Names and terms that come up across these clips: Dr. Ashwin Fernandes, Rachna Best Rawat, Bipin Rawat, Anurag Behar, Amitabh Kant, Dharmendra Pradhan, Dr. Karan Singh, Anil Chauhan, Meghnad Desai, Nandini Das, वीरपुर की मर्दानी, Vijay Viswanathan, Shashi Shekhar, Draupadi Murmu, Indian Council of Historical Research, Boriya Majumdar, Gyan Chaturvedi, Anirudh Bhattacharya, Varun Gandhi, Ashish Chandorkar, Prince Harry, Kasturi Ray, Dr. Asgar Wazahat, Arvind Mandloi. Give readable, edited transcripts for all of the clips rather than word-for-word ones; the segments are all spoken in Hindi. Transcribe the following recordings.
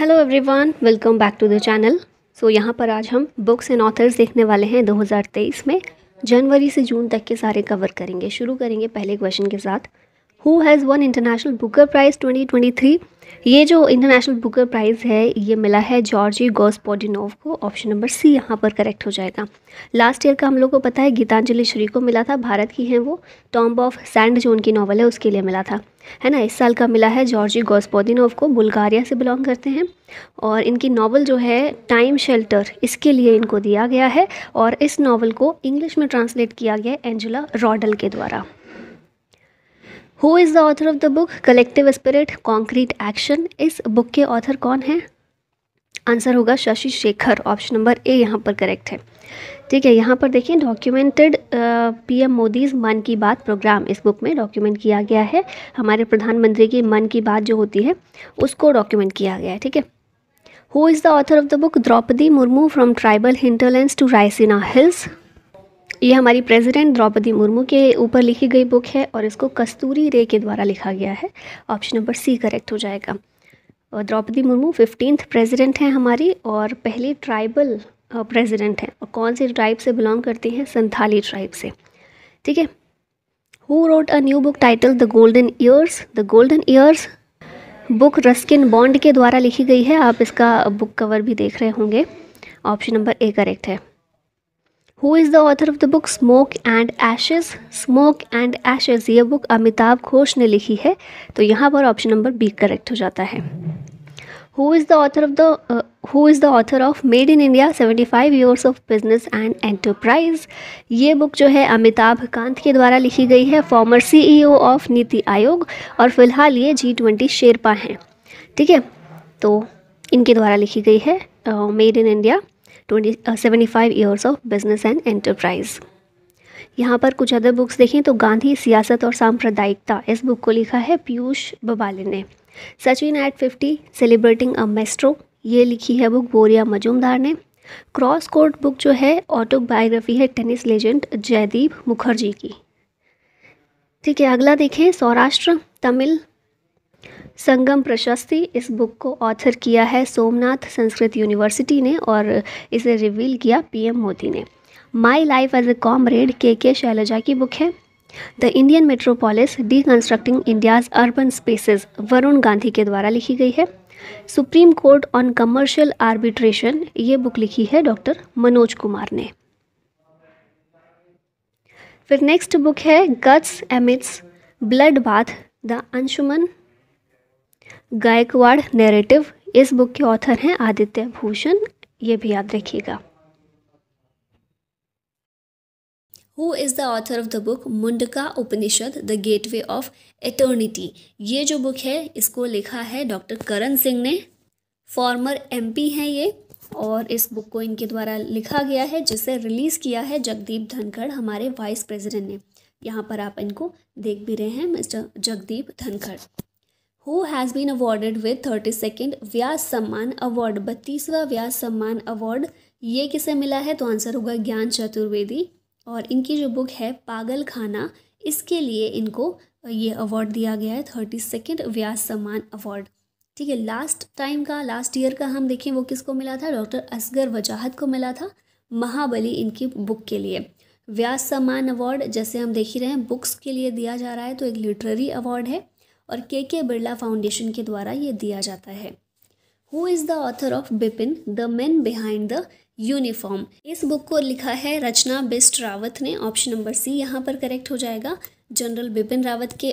Hello everyone, welcome back to the channel. So यहाँ पर आज हम बुक्स एंड ऑथर्स देखने वाले हैं 2023 में, जनवरी से जून तक के सारे कवर करेंगे। शुरू करेंगे पहले क्वेश्चन के साथ, who has won international Booker prize 2023। ये जो इंटरनेशनल बुकर प्राइज़ है ये मिला है जॉर्जी गॉस्पोडिनोव को। ऑप्शन नंबर सी यहाँ पर करेक्ट हो जाएगा। लास्ट ईयर का हम लोग को पता है गीतांजलि श्री को मिला था, भारत की है वो, टॉम्ब ऑफ सैंड जो उनकी नॉवल है उसके लिए मिला था, है ना। इस साल का मिला है जॉर्जी गॉस्पोदिनोव को, बुल्गारिया से बिलोंग करते हैं, और इनकी नॉवल जो है टाइम शेल्टर, इसके लिए इनको दिया गया है, और इस नॉवल को इंग्लिश में ट्रांसलेट किया गया है एंजेला रॉडल के द्वारा। Who is the author of the book collective spirit concrete action, इस बुक के ऑथर कौन है? आंसर होगा Shashi Shekhar. Option number A यहाँ पर करेक्ट है। ठीक है, यहाँ पर देखें डॉक्यूमेंटेड पीएम मोदीज़ मन की बात प्रोग्राम, इस बुक में डॉक्यूमेंट किया गया है हमारे प्रधानमंत्री की मन की बात जो होती है उसको डॉक्यूमेंट किया गया है। ठीक है, who is the author of the book Draupadi Murmu from tribal hinterlands to Raisina hills, ये हमारी प्रेसिडेंट द्रौपदी मुर्मू के ऊपर लिखी गई बुक है और इसको कस्तूरी रे के द्वारा लिखा गया है। ऑप्शन नंबर सी करेक्ट हो जाएगा। और द्रौपदी मुर्मू 15th प्रेसिडेंट हैं हमारी और पहले ट्राइबल प्रेसिडेंट हैं, और कौन से ट्राइब से बिलोंग करती हैं? संथाली ट्राइब से। ठीक है, who wrote a new book title the golden years, the golden years book Ruskin Bond के द्वारा लिखी गई है, आप इसका बुक कवर भी देख रहे होंगे। ऑप्शन नंबर ए करेक्ट है। Who is the author of the book smoke and ashes, smoke and ashes ये बुक अमिताभ घोष ने लिखी है, तो यहाँ पर ऑप्शन नंबर बी करेक्ट हो जाता है। Who is the author of made in India 75 years of business and enterprise, ये बुक जो है अमिताभ कांत के द्वारा लिखी गई है, farmer CEO of NITI Aayog, और फिलहाल ये G20 शेरपा हैं। ठीक है, तो इनके द्वारा लिखी गई है made in India 75 years of business and enterprise. यहाँ पर कुछ अदर बुक्स देखें तो गांधी सियासत और सांप्रदायिकता, इस बुक को लिखा है पीयूष बबाले ने। Sachin at 50 celebrating a maestro, ये लिखी है बुक बोरिया मजूमदार ने। क्रॉस कोर्ट बुक जो है ऑटोबायोग्राफी है टेनिस लेजेंड जयदीप मुखर्जी की। ठीक है, अगला देखें सौराष्ट्र तमिल संगम प्रशस्ति, इस बुक को ऑथर किया है सोमनाथ संस्कृत यूनिवर्सिटी ने और इसे रिवील किया पीएम मोदी ने। My life as a comrade K Shailaja की बुक है। The Indian metropolis deconstructing India's urban spaces Varun Gandhi के द्वारा लिखी गई है। Supreme court on commercial arbitration, ये बुक लिखी है डॉक्टर मनोज कुमार ने। फिर नेक्स्ट बुक है guts amidst bloodbath the Anshuman Gaekwad narrative, इस बुक के ऑथर हैं आदित्य भूषण, ये भी याद रखिएगा। Who is the author of the book Mundaka Upanishad the gateway of eternity, ये जो बुक है इसको लिखा है डॉक्टर करण सिंह ने, फॉर्मर MP हैं ये, और इस बुक को इनके द्वारा लिखा गया है जिसे रिलीज़ किया है जगदीप धनखड़ हमारे वाइस प्रेसिडेंट ने। यहाँ पर आप इनको देख भी रहे हैं mister Jagdeep Dhankhar. Who has been awarded with 32nd Vyas Samman award, 32वां Vyas Samman award ये किसे मिला है? तो आंसर होगा ज्ञान चतुर्वेदी, और इनकी जो बुक है पागल खाना, इसके लिए इनको ये अवार्ड दिया गया है 32nd व्यास सम्मान अवार्ड। ठीक है, लास्ट ईयर का हम देखें वो किसको मिला था? डॉक्टर असगर वजाहत को मिला था, महाबली इनकी बुक के लिए। व्यास सम्मान अवार्ड जैसे हम देख ही रहे हैं बुक्स के लिए दिया जा रहा है, तो एक लिटरेरी अवार्ड है और के बिरला फाउंडेशन के द्वारा ये दिया जाता है। Who is the author of Bipin the man behind the uniform, इस बुक को लिखा है रचना बेस्ट रावत ने। ऑप्शन नंबर सी यहाँ पर करेक्ट हो जाएगा। जनरल बिपिन रावत के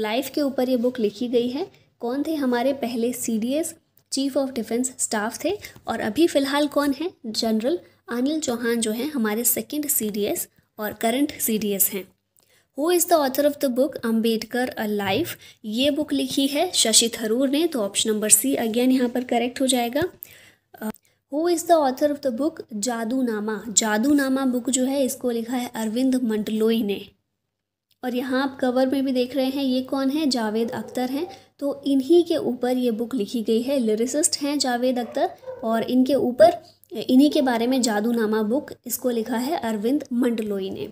लाइफ के ऊपर ये बुक लिखी गई है। कौन थे हमारे पहले CDS chief of defence staff थे, और अभी फ़िलहाल कौन है? जनरल अनिल चौहान जो हैं हमारे 2nd CDS और करंट CDS हैं। Who is the author of the book Ambedkar a life, ये बुक लिखी है शशि थरूर ने, तो ऑप्शन नंबर सी अगेन यहाँ पर करेक्ट हो जाएगा। Who is the author of the book Jadunama, Jadunama book जो है इसको लिखा है अरविंद मंडलोई ने, और यहाँ आप कवर में भी देख रहे हैं ये कौन है? जावेद अख्तर हैं, तो इन्हीं के ऊपर ये बुक लिखी गई है। लिरिसिस्ट हैं जावेद अख्तर, और इनके ऊपर इन्हीं के बारे में जादूनामा बुक, इसको लिखा है अरविंद मंडलोई ने।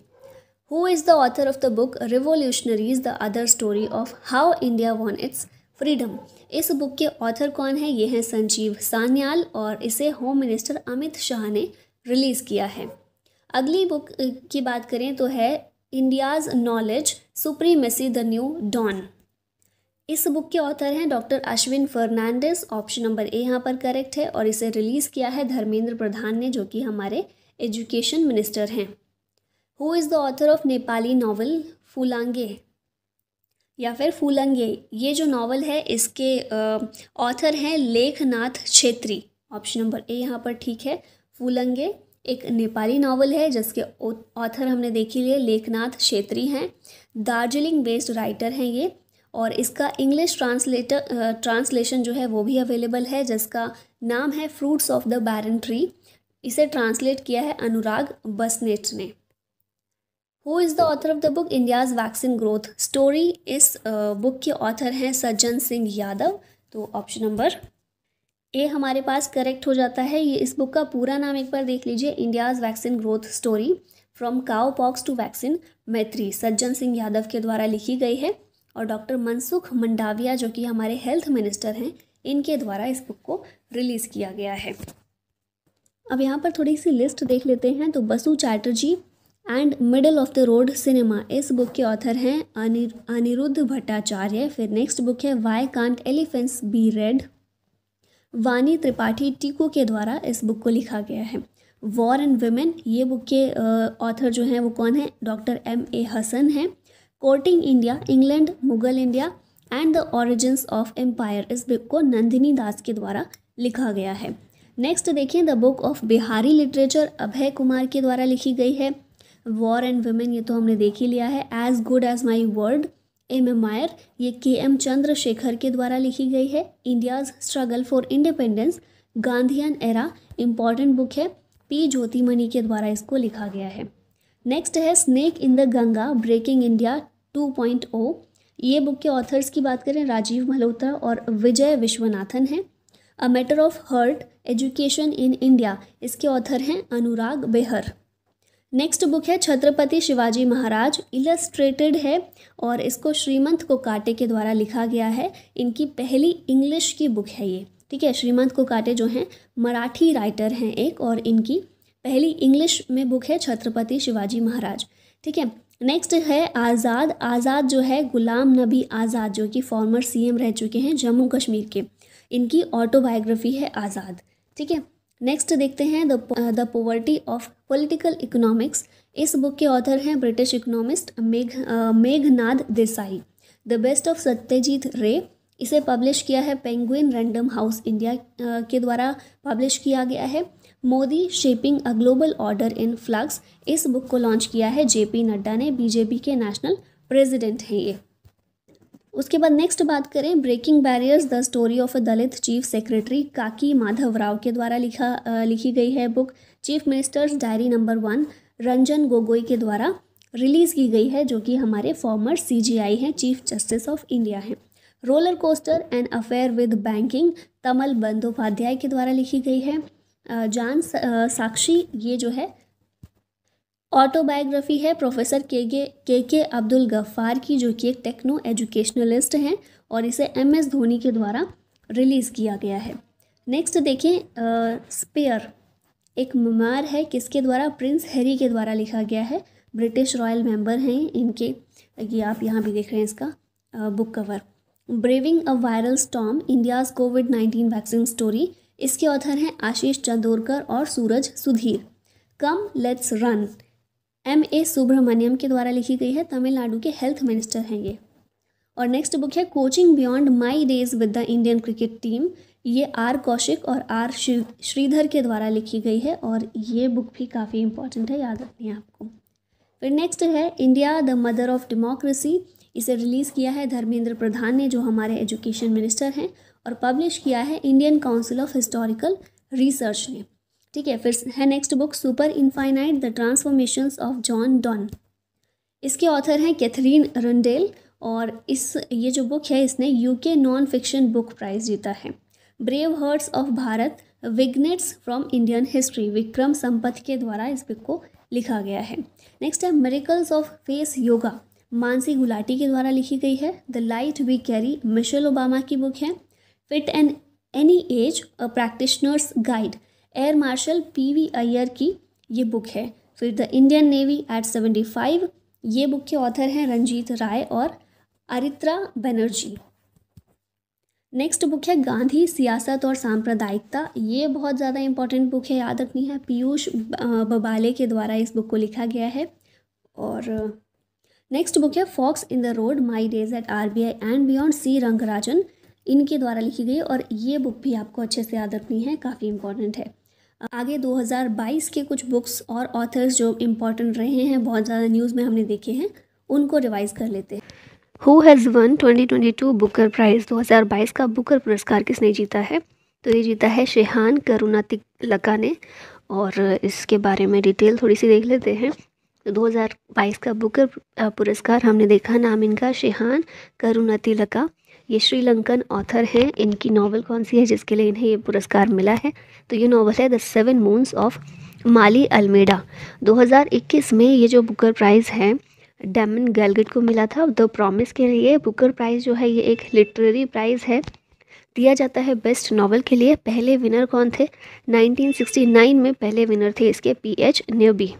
Who is the author of the book Revolutionaries, the other story of how India won its freedom. इस बुक के ऑथर कौन है? ये हैं संजीव सान्याल और इसे होम मिनिस्टर अमित शाह ने रिलीज़ किया है। अगली बुक की बात करें तो है India's knowledge supremacy the new dawn. इस बुक के ऑथर हैं doctor Ashwin Fernandes, option number A यहाँ पर करेक्ट है और इसे रिलीज़ किया है धर्मेंद्र प्रधान ने जो कि हमारे एजुकेशन मिनिस्टर हैं। Who is the author of Nepali novel Phulange या फिर फूलंगे? ये जो नावल है इसके ऑथर हैं Lekhnath Chhetri, option number A यहाँ पर ठीक है। फूलंगे एक नेपाली नावल है जिसके ऑथर हमने देखी लिए लेखनाथ क्षेत्री हैं, दार्जिलिंग बेस्ड राइटर हैं ये और इसका इंग्लिश ट्रांसलेशन जो है वो भी अवेलेबल है जिसका नाम है fruits of the barren tree. इसे ट्रांसलेट किया है अनुराग बसनेट ने। Who is the author of the book India's vaccine growth story? इस बुक के ऑथर हैं सज्जन सिंह यादव, तो ऑप्शन नंबर ए हमारे पास करेक्ट हो जाता है। ये इस बुक का पूरा नाम एक बार देख लीजिए, India's vaccine growth story from cow pox to vaccine Maitri, Sajjan Singh Yadav के द्वारा लिखी गई है और डॉक्टर मनसुख मंडाविया जो कि हमारे हेल्थ मिनिस्टर हैं इनके द्वारा इस बुक को रिलीज़ किया गया है। अब यहाँ पर थोड़ी सी लिस्ट देख लेते हैं तो Basu Chatterjee and middle of the road cinema, इस बुक के ऑथर हैं अनिरुद्ध भट्टाचार्य। फिर नेक्स्ट बुक है why can't elephants be red, Vani Tripathi Tiku के द्वारा इस बुक को लिखा गया है। वॉर एंड विमेन, ये बुक के ऑथर जो हैं वो कौन है? Doctor M.A. हसन हैं। Courting India, England Mughal India and the origins of empire, इस बुक को नंदिनी दास के द्वारा लिखा गया है। नेक्स्ट देखिए the book of Bihari literature, Abhay Kumar के द्वारा लिखी गई है। वॉर एंड वुमेन ये तो हमने देख ही लिया है। As good as my word M M. Iyer, ये K.M. चंद्रशेखर के द्वारा लिखी गई है। India's struggle for independence Gandhian era, important book है, P. ज्योतिमणि के द्वारा इसको लिखा गया है। नेक्स्ट है snake in the Ganga breaking India 2.0, ये बुक के ऑथर्स की बात करें राजीव मल्होत्रा और विजय विश्वनाथन हैं। A matter of heart education in India, इसके ऑथर हैं अनुराग बेहर। नेक्स्ट बुक है छत्रपति शिवाजी महाराज, इलस्ट्रेटेड है और इसको श्रीमंत कोकाटे के द्वारा लिखा गया है। इनकी पहली इंग्लिश की बुक है ये, ठीक है। श्रीमंत कोकाटे जो हैं मराठी राइटर हैं एक और इनकी पहली इंग्लिश में बुक है छत्रपति शिवाजी महाराज, ठीक है। नेक्स्ट है आज़ाद, आज़ाद जो है गुलाम नबी आज़ाद जो कि फॉर्मर CM रह चुके हैं जम्मू कश्मीर के, इनकी ऑटोबायोग्राफी है आज़ाद, ठीक है। नेक्स्ट देखते हैं the poverty of political economics, इस बुक के ऑथर हैं British economist Meghnad Desai. The best of Satyajit Ray, इसे पब्लिश किया है पेंगुइन रैंडम हाउस इंडिया के द्वारा पब्लिश किया गया है। Modi shaping a global order in flux, इस बुक को लॉन्च किया है JP नड्डा ने, बीजेपी के नेशनल प्रेजिडेंट हैं ये। उसके बाद नेक्स्ट बात करें breaking barriers the story of a Dalit chief secretary, Kaki Madhava Rao के द्वारा लिखी गई है book. Chief minister's diary number 1 Ranjan Gogoi के द्वारा रिलीज़ की गई है जो कि हमारे फॉर्मर CGI हैं, चीफ जस्टिस ऑफ इंडिया हैं। Roller coaster and affair with banking Tamal Bandyopadhyay के द्वारा लिखी गई है। जान साक्षी, ये जो है ऑटोबायोग्राफी है प्रोफेसर के.के. अब्दुल गफ्फार की जो कि एक टेक्नो एजुकेशनलिस्ट हैं और इसे MS धोनी के द्वारा रिलीज़ किया गया है। नेक्स्ट देखें स्पेयर, एक मेमोर है किसके द्वारा? प्रिंस हैरी के द्वारा लिखा गया है, ब्रिटिश रॉयल मेंबर हैं इनके, ये आप यहाँ भी देख रहे हैं इसका book cover. Braving a viral storm India's COVID-19 vaccine story, इसके ऑथर हैं आशीष चंदोरकर और Suraj Sudhir. Come let's run M.A. Subrahmanyam के द्वारा लिखी गई है, तमिलनाडु के हेल्थ मिनिस्टर हैं ये। और नेक्स्ट बुक है coaching beyond my days with the Indian cricket team, ये R. कौशिक और R. श्रीधर के द्वारा लिखी गई है और ये बुक भी काफ़ी इंपॉर्टेंट है, याद रखनी है आपको। फिर नेक्स्ट है India the mother of democracy, इसे रिलीज़ किया है धर्मेंद्र प्रधान ने जो हमारे एजुकेशन मिनिस्टर हैं और पब्लिश किया है Indian council of historical research ने, ठीक है। फिर है next book super infinite the transformations of John Donne, इसके ऑथर हैं कैथरीन रंडेल और ये जो बुक है इसने UK non fiction book prize जीता है। Brave hearts of Bharat vignettes from Indian history, Vikram Sampath के द्वारा इस बुक को लिखा गया है। नेक्स्ट है miracles of face yoga, Mansi Gulati के द्वारा लिखी गई है। The light we carry Michelle Obama की बुक है। Fit and any age a practitioner's guide air marshal PV Iyer की ये बुक है। फिर द इंडियन नेवी एट 75 ये बुक के ऑथर हैं रंजीत राय और अरित्रा बनर्जी। नेक्स्ट बुक है गांधी सियासत और सांप्रदायिकता, ये बहुत ज़्यादा इंपॉर्टेंट बुक है, याद रखनी है। पीयूष बबाले के द्वारा इस बुक को लिखा गया है। और नेक्स्ट बुक है forks in the road my days at RBI and beyond C Rangarajan इनके द्वारा लिखी गई और ये बुक भी आपको अच्छे से याद रखनी है, काफ़ी इंपॉर्टेंट है। आगे 2022 के कुछ बुक्स और ऑथर्स जो इम्पॉर्टेंट रहे हैं, बहुत ज़्यादा न्यूज़ में हमने देखे हैं, उनको रिवाइज कर लेते हैं। Who has won 2022 Booker prize, 2022 का बुकर पुरस्कार किसने जीता है? तो ये जीता है शेहान करुणातिलका ने। और इसके बारे में डिटेल थोड़ी सी देख लेते हैं। तो 2022 का बुकर पुरस्कार हमने देखा, नाम इनका शेहान करुणातिलका, ये श्रीलंकन ऑथर हैं। इनकी नॉवल कौन सी है जिसके लिए इन्हें ये पुरस्कार मिला है? तो ये नॉवल है the 7 moons of Maali Almeida. 2021 में ये जो बुकर प्राइज़ है डैमन गैलगट को मिला था द प्रॉमिस के लिए। बुकर प्राइज़ जो है ये एक लिटरेरी प्राइज़ है, दिया जाता है बेस्ट नॉवल के लिए। पहले विनर कौन थे? 1969 में पहले विनर थे इसके PH न्यूबी।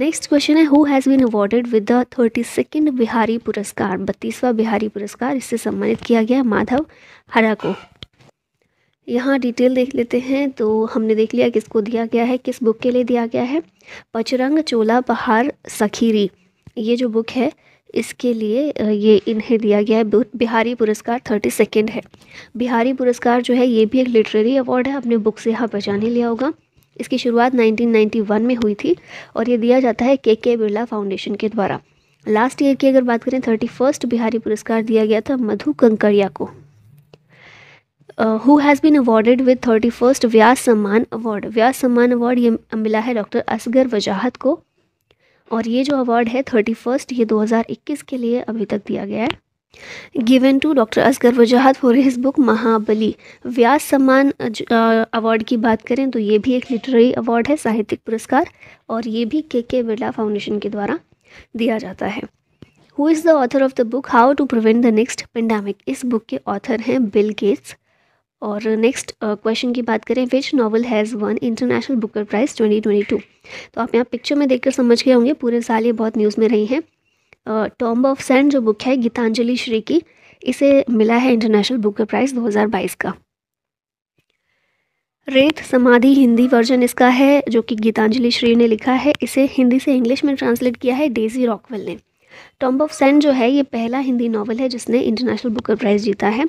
नेक्स्ट क्वेश्चन है who has been awarded with the 32वां बिहारी पुरस्कार, 32वां बिहारी पुरस्कार, इससे सम्मानित किया गया माधव हरा को। यहाँ डिटेल देख लेते हैं। तो हमने देख लिया किसको दिया गया है, किस बुक के लिए दिया गया है। पचरंग चोला पहाड़ सखीरी ये जो बुक है इसके लिए ये इन्हें दिया गया है बिहारी पुरस्कार 32वां है। बिहारी पुरस्कार जो है ये भी एक लिटरेरी अवार्ड है, आपने बुक से यहाँ पहचान ही लिया होगा। इसकी शुरुआत 1991 में हुई थी और ये दिया जाता है के बिरला फाउंडेशन के द्वारा। लास्ट ईयर की अगर बात करें 31वां बिहारी पुरस्कार दिया गया था मधु कंकरिया को। Who has been awarded with 31वां व्यास सम्मान अवार्ड, व्यास सम्मान अवार्ड ये मिला है डॉक्टर असगर वजाहत को। और ये जो अवार्ड है 31वां ये 2021 के लिए अभी तक दिया गया है। Given to doctor Asghar Wajahat for his book Mahabali. Vyas Samman award की बात करें तो ये भी एक लिटरेरी अवार्ड है, साहित्यिक पुरस्कार, और ये भी के बिरला फाउंडेशन के द्वारा दिया जाता है। Who is the author of the book how to prevent the next pandemic, इस बुक के ऑथर हैं बिल गेट्स। और नेक्स्ट क्वेश्चन की बात करें which novel has won international Booker prize 2022। तो आप यहाँ पिक्चर में देखकर समझ गए होंगे, पूरे साल ये बहुत न्यूज़ में रही हैं। टॉम्ब ऑफ सैंड जो बुक है गीतांजलि श्री की, इसे मिला है इंटरनेशनल बुकर प्राइज़ 2022 का। रेत समाधि हिंदी वर्जन इसका है जो कि गीतांजलि श्री ने लिखा है, इसे हिंदी से इंग्लिश में ट्रांसलेट किया है डेजी रॉकवेल ने। टॉम्ब ऑफ सैंड जो है ये पहला हिंदी नॉवल है जिसने इंटरनेशनल बुकर प्राइज़ जीता है।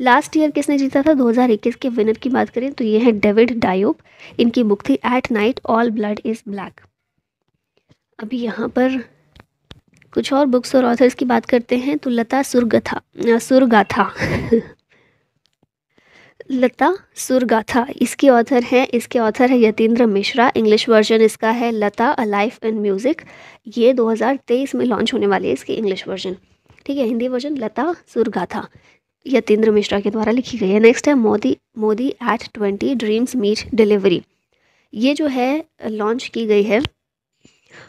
लास्ट ईयर किसने जीता था? 2021 के विनर की बात करें तो ये है डेविड डायोप, इनकी बुक थी at night all blood is black. अभी यहाँ पर कुछ और बुक्स और ऑथर्स की बात करते हैं। तो लता सुरगाथा इसके ऑथर है यतीन्द्र मिश्रा। इंग्लिश वर्जन इसका है Lata a life and music, ये 2023 में लॉन्च होने वाली है इसकी इंग्लिश वर्जन। ठीक है, हिंदी वर्जन लता सुरगाथा यतीन्द्र मिश्रा के द्वारा लिखी गई है। नेक्स्ट है Modi at 20 dreams meet delivery, ये जो है लॉन्च की गई है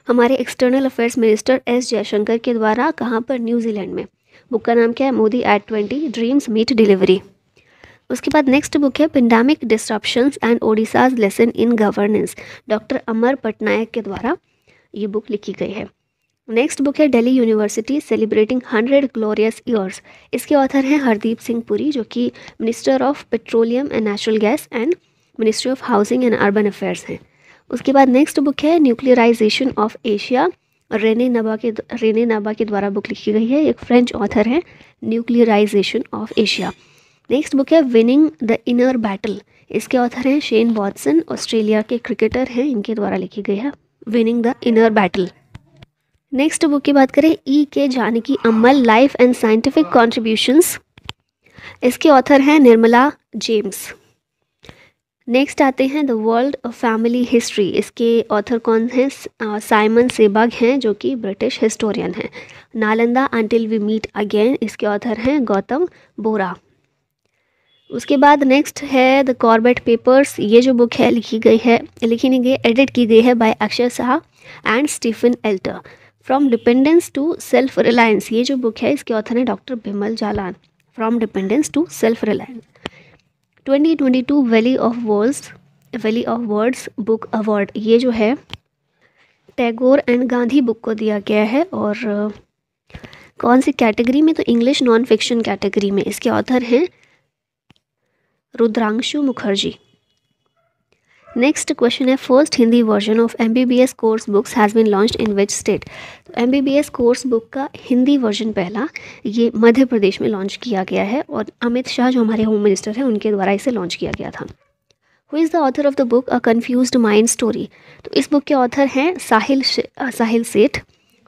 हमारे external affairs minister S Jaishankar के द्वारा। कहाँ पर? न्यूजीलैंड में। बुक का नाम क्या है? Modi at 20 dreams meet delivery. उसके बाद नेक्स्ट बुक है pandemic disruptions and Odisha's lesson in governance, doctor Amar Patnaik के द्वारा ये बुक लिखी गई है। नेक्स्ट बुक है Delhi university celebrating 100 glorious years, इसके ऑथर हैं हरदीप सिंह पुरी जो कि minister of petroleum and natural gas and ministry of housing and urban affairs हैं। उसके बाद नेक्स्ट बुक है nuclearisation of Asia, Rene Naba के द्वारा बुक लिखी गई है, एक फ्रेंच ऑथर है। Nuclearisation of Asia. Next book है विनिंग द इनर बैटल, इसके ऑथर हैं शेन वॉटसन, ऑस्ट्रेलिया के क्रिकेटर हैं, इनके द्वारा लिखी गई है winning the inner battle. Next book की बात करें E.K. Janaki Ammal life and scientific contributions, इसके ऑथर हैं निर्मला जेम्स। नेक्स्ट आते हैं द वर्ल्ड फैमिली हिस्ट्री, इसके ऑथर कौन हैं? साइमन सेबाग हैं जो कि ब्रिटिश हिस्टोरियन हैं। Nalanda until we meet again, इसके ऑथर हैं गौतम बोरा। उसके बाद नेक्स्ट है द कॉर्बेट पेपर्स, ये जो बुक है लिखी नहीं गई, एडिट की गई है by Akshay Shah and Stephen Alter. From dependence to self reliance, ये जो बुक है इसके ऑथर हैं doctor Bimal Jalan. From dependence to self reliance. 2022 valley of words book award, ये जो है टैगोर एंड गांधी बुक को दिया गया है। और कौन सी कैटेगरी में, तो इंग्लिश नॉन फिक्शन कैटेगरी में। इसके ऑथर हैं रुद्रांशु मुखर्जी। नेक्स्ट क्वेश्चन है, first Hindi version of MBBS course books has been launched in which state. MBBS course book का हिंदी वर्जन पहला ये मध्य प्रदेश में लॉन्च किया गया है और अमित शाह जो हमारे होम मिनिस्टर हैं उनके द्वारा इसे लॉन्च किया गया था। Who is the author of the book a confused mind story, तो इस बुक के ऑथर हैं Sahil Seth.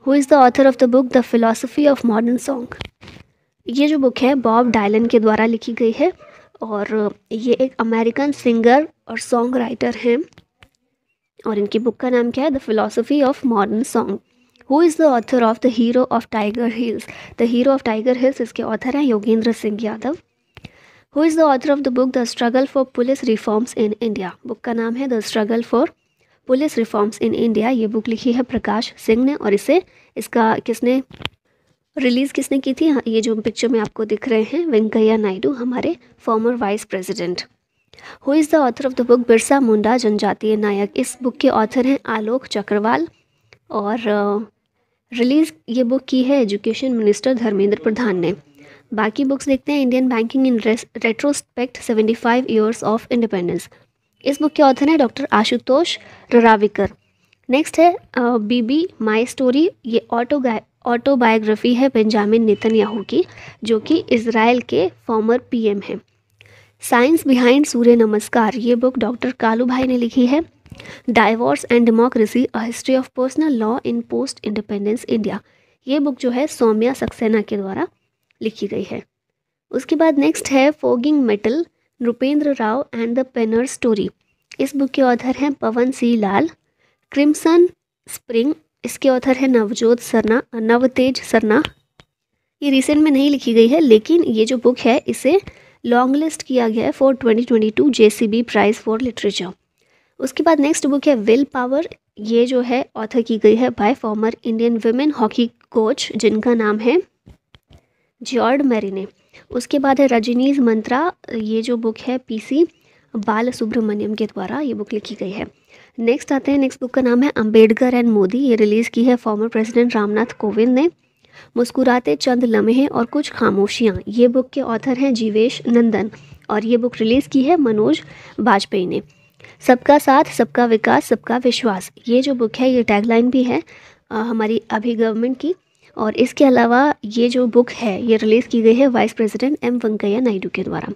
Who is the author of the book the philosophy of modern song, ये जो बुक है बॉब डायलन के द्वारा लिखी गई है और ये एक अमेरिकन सिंगर और सॉन्ग राइटर हैं और इनकी बुक का नाम क्या है, the philosophy of modern song. Who is the author of the hero of Tiger Hills, the hero of Tiger Hills इसके ऑथर हैं Yogendra Singh Yadav. Who is the author of the book the struggle for police reforms in India, book का नाम है the struggle for police reforms in India. ये बुक लिखी है प्रकाश सिंह ने और इसका किसने रिलीज़ किसने की थी, ये जो पिक्चर में आपको दिख रहे हैं वेंकैया नायडू, हमारे former vice president. Who is the author of the book Birsa Munda जनजातीय नायक, इस बुक के ऑथर हैं आलोक चक्रवाल और रिलीज़ ये बुक की है एजुकेशन मिनिस्टर धर्मेंद्र प्रधान ने। बाकी बुक्स देखते हैं, Indian banking in retrospect 75 years of independence, इस बुक के ऑथर हैं डॉक्टर आशुतोष रराविकर। नेक्स्ट है बीबी माई स्टोरी, ये ऑटोबायोग्राफी है बेंजामिन नेतन्याहू की जो कि इजराइल के फॉर्मर PM हैं। साइंस बिहाइंड सूर्य नमस्कार, ये बुक डॉक्टर कालू भाई ने लिखी है। Divorce and democracy a history of personal law in post independence India, ये बुक जो है सौम्या सक्सेना के द्वारा लिखी गई है। उसके बाद नेक्स्ट है forging metal Nripendra Rao and the Pennar story, इस बुक के ऑथर हैं पवन सी लाल। क्रिम्सन स्प्रिंग, इसके ऑथर है नवतेज सरना, ये रिसेंट में नहीं लिखी गई है लेकिन ये जो बुक है इसे लॉन्ग लिस्ट किया गया है for 2022 JCB prize for literature. उसके बाद नेक्स्ट बुक है विल पावर, ये जो है ऑथर की गई है by former Indian women hockey coach जिनका नाम है जॉर्ड मैरिने। उसके बाद है रजनीज मंत्रा, ये जो बुक है PC बाल सुब्रमण्यम के द्वारा ये बुक लिखी गई है। नेक्स्ट आते हैं, नेक्स्ट बुक का नाम है अंबेडकर एंड मोदी, ये रिलीज़ की है फॉर्मर प्रेसिडेंट रामनाथ कोविंद ने। मुस्कुराते चंद लम्हे और कुछ खामोशियाँ, ये बुक के ऑथर हैं जीवेश नंदन और ये बुक रिलीज़ की है मनोज बाजपेयी ने। सबका साथ सबका विकास सबका विश्वास, ये जो बुक है ये टैगलाइन भी है हमारी अभी गवर्नमेंट की और इसके अलावा ये जो बुक है ये रिलीज़ की गई है vice president M. Venkaiah Naidu के द्वारा।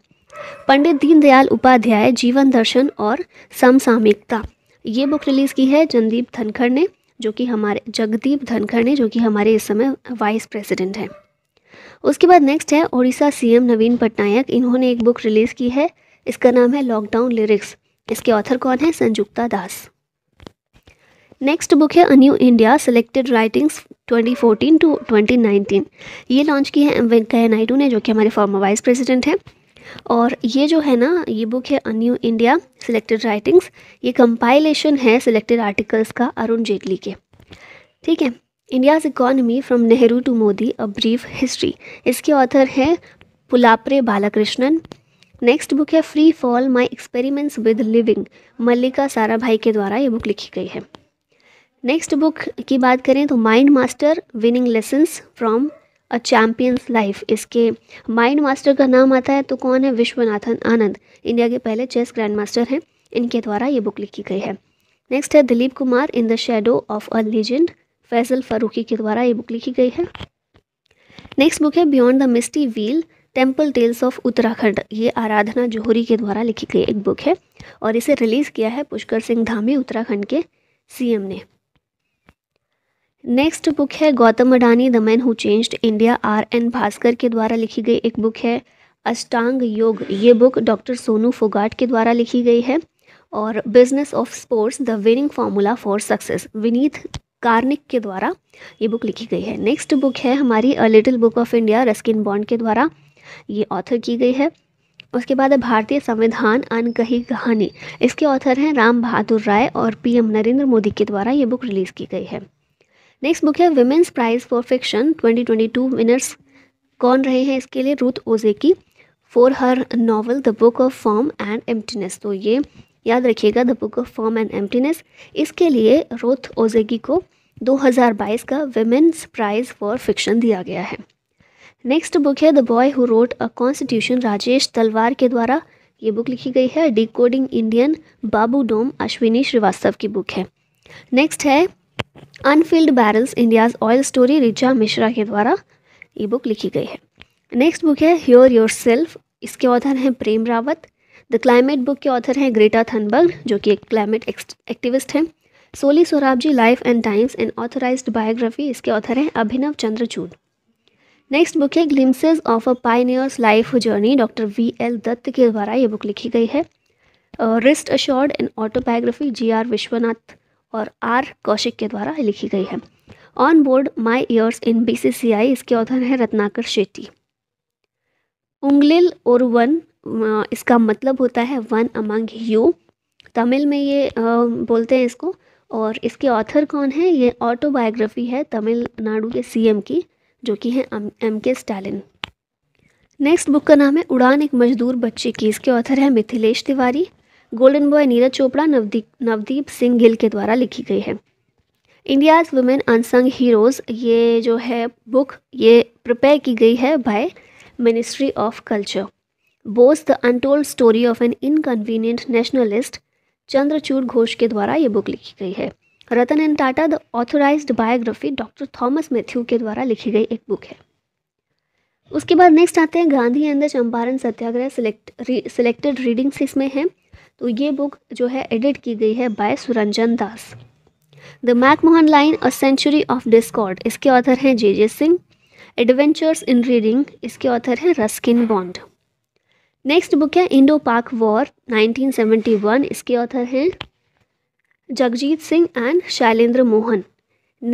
पंडित दीनदयाल उपाध्याय जीवन दर्शन और समसामयिकता, ये बुक रिलीज़ की है जगदीप धनखड़ ने जो कि हमारे इस समय वाइस प्रेसिडेंट हैं। उसके बाद नेक्स्ट है ओडिशा CM नवीन पटनायक, इन्होंने एक बुक रिलीज़ की है, इसका नाम है लॉकडाउन लिरिक्स, इसके ऑथर कौन है संजुक्ता दास। नेक्स्ट बुक है a new India selected writings 2014 to 2019, ये लॉन्च की है M. वेंकैया नायडू ने जो कि हमारे फॉर्मर वाइस प्रेसिडेंट हैं और ये जो है ना ये बुक है a new India selected writings, ये कंपाइलेशन है सिलेक्टेड आर्टिकल्स का अरुण जेटली के। ठीक है, India's economy from Nehru to Modi a brief history, इसके ऑथर हैं पुलाप्रे बालाकृष्णन। नेक्स्ट बुक है free fall my experiments with living, Mallika Sarabhai के द्वारा ये बुक लिखी गई है। नेक्स्ट बुक की बात करें तो mind master winning lessons from a champion's life, इसके माइंड मास्टर का नाम आता है तो कौन है विश्वनाथन आनंद, इंडिया के पहले चेस ग्रैंड मास्टर हैं, इनके द्वारा ये बुक लिखी गई है। नेक्स्ट है Dilip Kumar in the shadow of a legend, Faisal Farooqui के द्वारा ये बुक लिखी गई है। नेक्स्ट बुक है beyond the misty wheel temple tales of Uttarakhand, ये आराधना जौहरी के द्वारा लिखी गई एक बुक है और इसे रिलीज़ किया है पुष्कर सिंह धामी उत्तराखंड के CM ने। नेक्स्ट बुक है Gautam Adani the man who changed India R. N. Bhaskar के द्वारा लिखी गई एक बुक है अष्टांग योग, ये बुक डॉक्टर सोनू फोगाट के द्वारा लिखी गई है। और business of sports the winning formula for success, Vineet Karnik के द्वारा ये बुक लिखी गई है। नेक्स्ट बुक है हमारी a little book of India Ruskin Bond के द्वारा, ये ऑथर की गई है। उसके बाद भारतीय संविधान अनकही कहानी, इसके ऑथर हैं राम बहादुर राय और PM नरेंद्र मोदी के द्वारा ये बुक रिलीज़ की गई है। नेक्स्ट बुक है women's prize for fiction 2022 winners कौन रहे हैं इसके लिए रूथ ओजे की for her novel the book of form and emptiness. तो ये याद रखिएगा the book of form and emptiness, इसके लिए रूथ ओजेकी को 2022 का विमेंस प्राइज फॉर फिक्शन दिया गया है। नेक्स्ट बुक है the boy who wrote a constitution Rajesh Talwar के द्वारा ये बुक लिखी गई है। Decoding Indian babudom Ashwini Shrivastava की बुक है। नेक्स्ट है unfilled barrels India's oil story Richa Mishra के द्वारा ये बुक लिखी गई है। नेक्स्ट बुक है हियर योरसेल्फ, इसके ऑथर हैं Prem Rawat. The climate book के ऑथर हैं ग्रेटा थनबर्ग जो कि एक क्लाइमेट एक्टिविस्ट हैं। Soli Sorabjee life and times and authorised biography, इसके ऑथर हैं अभिनव चंद्रचूड। नेक्स्ट बुक है glimpses of a pioneer's life journey doctor V.L. Dutt के द्वारा ये बुक लिखी गई है। Wrist assured and autobiography G.R. Vishwanath और R. कौशिक के द्वारा लिखी गई है। On board my years in BCCI, इसके ऑथर हैं रत्नाकर शेट्टी। उंगलिल और वन, इसका मतलब होता है वन अमंग यू, तमिल में ये बोलते हैं इसको, और इसके ऑथर कौन है, ये ऑटोबायोग्राफी है तमिलनाडु के CM की जो कि है M.K. स्टालिन। नेक्स्ट बुक का नाम है उड़ान एक मजदूर बच्चे की, इसके ऑथर है मिथिलेश तिवारी। गोल्डन बॉय नीरज चोपड़ा नवदीप सिंह गिल के द्वारा लिखी गई है। इंडियाज वुमेन अनसंग हीरोज़, ये जो है बुक ये प्रिपेयर की गई है by ministry of culture. Bose the untold story of an inconvenient nationalist Chandrachur Ghosh के द्वारा ये बुक लिखी गई है। Ratan N Tata the authorised biography doctor Thomas Mathew के द्वारा लिखी गई एक बुक है। उसके बाद नेक्स्ट आते हैं Gandhi and the Champaran Satyagraha selected readings इसमें हैं। तो ये बुक जो है एडिट की गई है by Suranjan Das. The McMahon line a century of discord, इसके ऑथर हैं J.J. Singh. Adventures in reading, इसके ऑथर हैं रस्किन बॉन्ड। नेक्स्ट बुक है इंडो पाक वॉर 1971, इसके ऑथर हैं Jagjit Singh and Shailendra Mohan.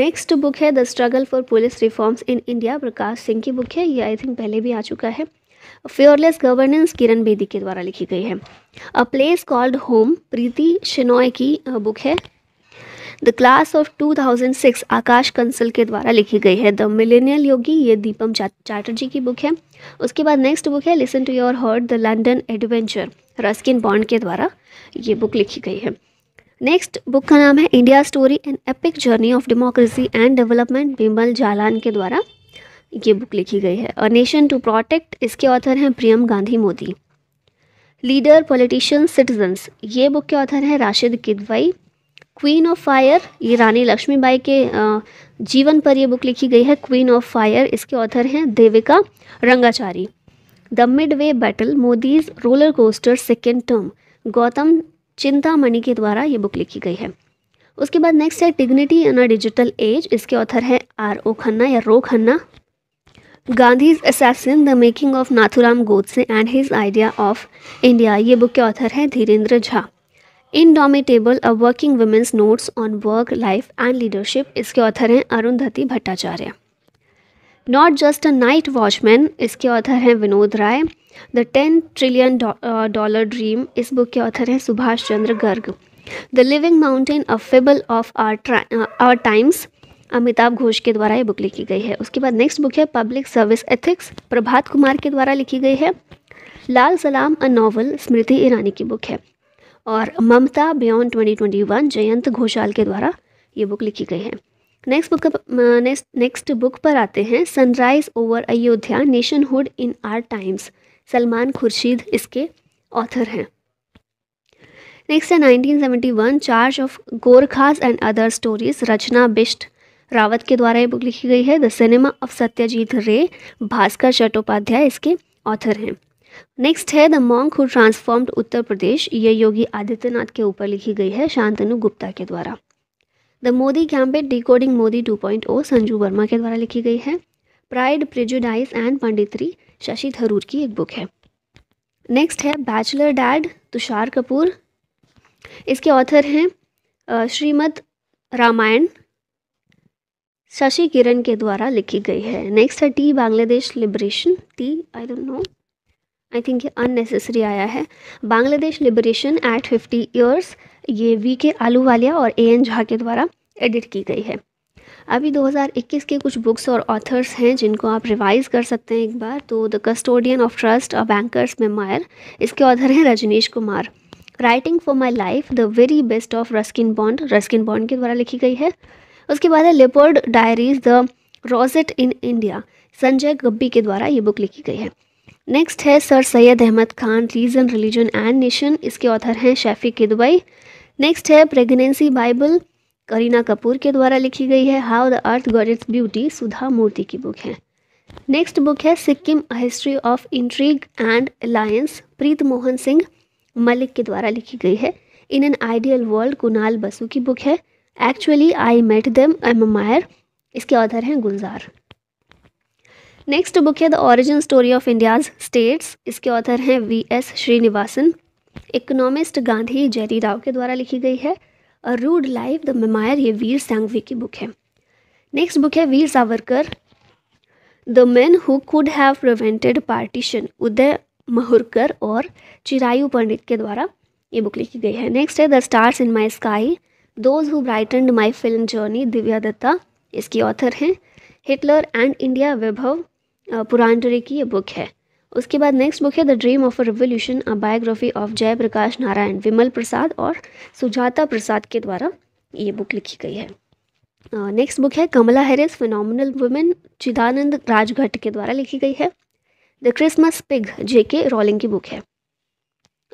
Next book है the struggle for police reforms in India, Prakash Singh की बुक है, ये आई थिंक पहले भी आ चुका है। फेयरलेस गवर्नेंस किरण बेदी के द्वारा लिखी गई है। A place called home Preeti Shenoy की बुक है। The class of 2006 Aakash Kansal के द्वारा लिखी गई है। द मिलेनियल योगी, ये दीपम चैटर्जी की बुक है। उसके बाद नेक्स्ट बुक है listen to your heart the London adventure, Ruskin Bond के द्वारा ये बुक लिखी गई है। नेक्स्ट बुक का नाम है India story and epic journey of democracy and development, Bimal Jalan के द्वारा ये बुक लिखी गई है। अ नेशन टू प्रोटेक्ट, इसके ऑथर हैं Priyam Gandhi Modi. Leader politicians citizens, ये बुक के ऑथर हैं Rashid Kidwai. Queen of fire, ये रानी लक्ष्मीबाई के जीवन पर ये बुक लिखी गई है। क्वीन ऑफ फायर, इसके ऑथर हैं Devika Rangachari. The midway battle Modi's roller coaster second term, Gautam Chintamani के द्वारा ये बुक लिखी गई है। उसके बाद नेक्स्ट है dignity in a digital age, इसके ऑथर है R.O. खन्ना या Ro Khanna. Gandhi's assassin the making of Nathuram Godse and his idea of India, ये बुक के ऑथर है Dhirendra Jha. Indomitable a working women's notes on work life and leadership, इसके ऑथर हैं Arundhati Bhattacharya. Not just a night watchman, इसके ऑथर हैं Vinod Rai. The 10 trillion dollar dream, इस बुक के ऑथर हैं Subhash Chandra Garg. The living mountain a fable of our times, Amitav Ghosh के द्वारा ये बुक लिखी गई है। उसके बाद नेक्स्ट बुक है public service ethics, Prabhat Kumar के द्वारा लिखी गई है। लाल सलाम अ नॉवल, स्मृति ईरानी की बुक है। और ममता बियॉन्ड 2021, जयंत घोषाल के द्वारा ये बुक लिखी गई है। नेक्स्ट बुक पर आते हैं sunrise over Ayodhya nationhood in our times, Salman Khurshid इसके ऑथर हैं। नेक्स्ट है 1971 charge of Gorkhas and other stories, Rachna Bisht Rawat के द्वारा ये बुक लिखी गई है। द सिनेमा ऑफ सत्यजीत रे, भास्कर चट्टोपाध्याय इसके ऑथर हैं। नेक्स्ट है the monk who transformed Uttar Pradesh, ये योगी आदित्यनाथ के ऊपर लिखी गई है, शांतनु गुप्ता के द्वारा। The Modi gambit decoding Modi 2.0, Sanju Verma के द्वारा लिखी गई है। Pride prejudice and punditry, Shashi Tharoor की एक बुक है। नेक्स्ट है बैचलर डैड तुषार कपूर, इसके ऑथर हैं श्रीमद रामायण, शशि किरण के द्वारा लिखी गई है। नेक्स्ट है T Bangladesh liberation, T I don't know, I think ये अननेसेसरी आया है। बांग्लादेश लिबरेशन एट 50 ईयर्स, ये V.K. आलूवालिया और A.N. झा के द्वारा एडिट की गई है। अभी 2021 के कुछ बुक्स और ऑथर्स हैं जिनको आप रिवाइज़ कर सकते हैं एक बार। तो द कस्टोडियन ऑफ ट्रस्ट और बैंकर्स मेमोयर, इसके ऑथर हैं Rajnish Kumar. Writing for my life, the very best of Ruskin Bond, Ruskin Bond के द्वारा लिखी गई है। उसके बाद है leopard diaries, the rosette in India, Sanjay Gubbi के द्वारा ये बुक लिखी गई है। नेक्स्ट है sir Syed Ahmad Khan, reason religion and nation, इसके ऑथर हैं शैफिक किदवई। नेक्स्ट है प्रेगनेंसी बाइबल, करीना कपूर के द्वारा लिखी गई है। How the earth got its beauty, Sudha Murty की बुक है। नेक्स्ट बुक है Sikkim a history of intrigue and alliance, Preet Mohan Singh Malik के द्वारा लिखी गई है। In an ideal world, Kunal Basu की बुक है। Actually I met them a memoir, इसके ऑथर हैं गुलजार। नेक्स्ट बुक है the origin story of India's states, इसके ऑथर हैं V.S. Srinivasan. Economist Gandhi Jerry Rao के द्वारा लिखी गई है। A rude life the memoir, ये वीर सांघवी की बुक है। नेक्स्ट बुक है Veer Savarkar, the man who could have prevented partition, Uday Mahurkar और चिरायु पंडित के द्वारा ये बुक लिखी गई है। नेक्स्ट है the stars in my sky, those who brightened my film journey, Divya Dutta इसकी ऑथर हैं। Hitler and India, Vaibhav Purandare की ये बुक है। उसके बाद नेक्स्ट बुक है the dream of a revolution, a biography of Jayaprakash Narayan, Vimal Prasad और सुजाता प्रसाद के द्वारा ये बुक लिखी गई है। नेक्स्ट बुक है Kamala Harris, phenomenal women, Chidanand Rajghatta के द्वारा लिखी गई है। The Christmas pig, J K. Rowling की बुक है।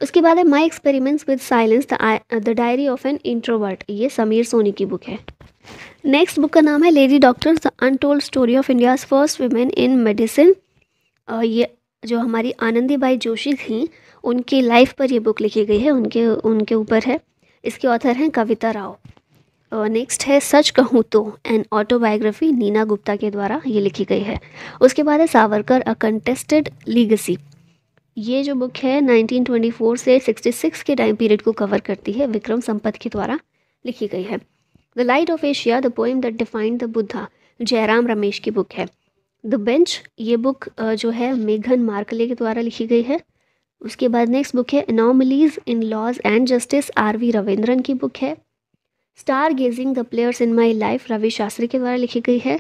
उसके बाद है my experiments with silence, the diary of an introvert, ये समीर सोनी की बुक है। नेक्स्ट बुक का नाम है lady doctors, the untold story of India's first women in medicine, ये जो हमारी आनंदीबाई जोशी थी उनकी लाइफ पर ये बुक लिखी गई है, उनके ऊपर है। इसके ऑथर हैं कविता राव। नेक्स्ट है सच कहूँ तो, एन ऑटोबायोग्राफी, नीना गुप्ता के द्वारा ये लिखी गई है। उसके बाद है सावरकर अ कंटेस्टेड लीगेसी, ये जो बुक है 1924 से 66 के टाइम पीरियड को कवर करती है, विक्रम संपत के द्वारा लिखी गई है। The light of Asia, the poem that defined the Buddha, Jairam Ramesh की बुक है। द बेंच, ये बुक जो है मेघन मार्कले के द्वारा लिखी गई है। उसके बाद नेक्स्ट बुक है anomalies in laws and justice, R V Raveendran की बुक है। Star gazing the players in my life, Ravi Shastri के द्वारा लिखी गई है।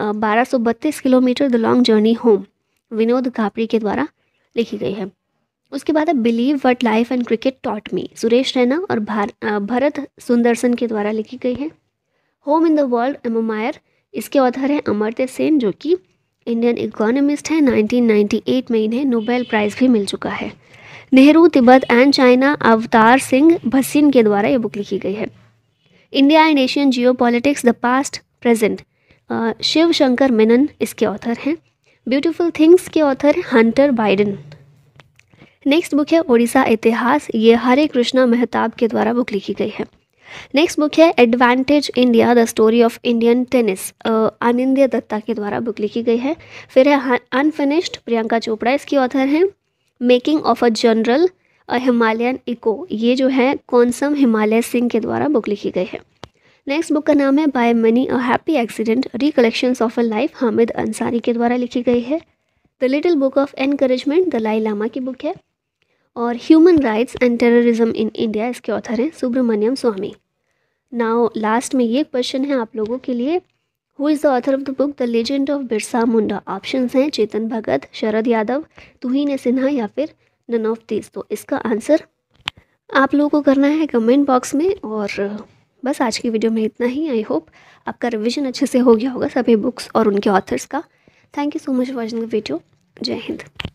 1232 kilometre the long journey home, Vinod Kapri के द्वारा लिखी गई है। उसके बाद है believe what life and cricket taught me, Suresh Raina और भरत सुंदरसन के द्वारा लिखी गई है। Home in the world, a memoir, इसके ऑथर हैं अमर्त्य सेन, जो कि इंडियन इकोनॉमिस्ट हैं। 1998 में इन्हें नोबेल प्राइज़ भी मिल चुका है। नेहरू तिब्बत एंड चाइना, अवतार सिंह भसीन के द्वारा ये बुक लिखी गई है। India and Asian geopolitics, the past present, Shiv Shankar Menon इसके ऑथर हैं। ब्यूटीफुल थिंग्स के author Hunter Biden. Next book है ओडिशा इतिहास, ये हरे कृष्णा मेहताब के द्वारा बुक लिखी गई है। नेक्स्ट बुक है advantage India, the story of Indian tennis, Anindya Dutta के द्वारा बुक लिखी गई है। फिर है अनफिनिश्ड, प्रियंका चोपड़ा इसकी ऑथर हैं। Making of a general a Himalayan echo, ये जो है कौनसम हिमालय सिंह के द्वारा बुक लिखी गई है। नेक्स्ट बुक का नाम है by many a happy accident, recollections of a life, Hamid Ansari के द्वारा लिखी गई है। The little book of encouragement, Dalai Lama की बुक है। और human rights and terrorism in India, इसके ऑथर हैं सुब्रमण्यम स्वामी। नाउ लास्ट में ये क्वेश्चन है आप लोगों के लिए, who is the author of the book the legend of Birsa Munda. Options हैं चेतन भगत, शरद यादव, तुहिन सिन्हा या फिर नन ऑफ दिस। तो इसका आंसर आप लोगों को करना है कमेंट बॉक्स में। और बस आज की वीडियो में इतना ही। आई होप आपका रिवीजन अच्छे से हो गया होगा सभी बुक्स और उनके ऑथर्स का। Thank you so much watching the video. Jai Hind.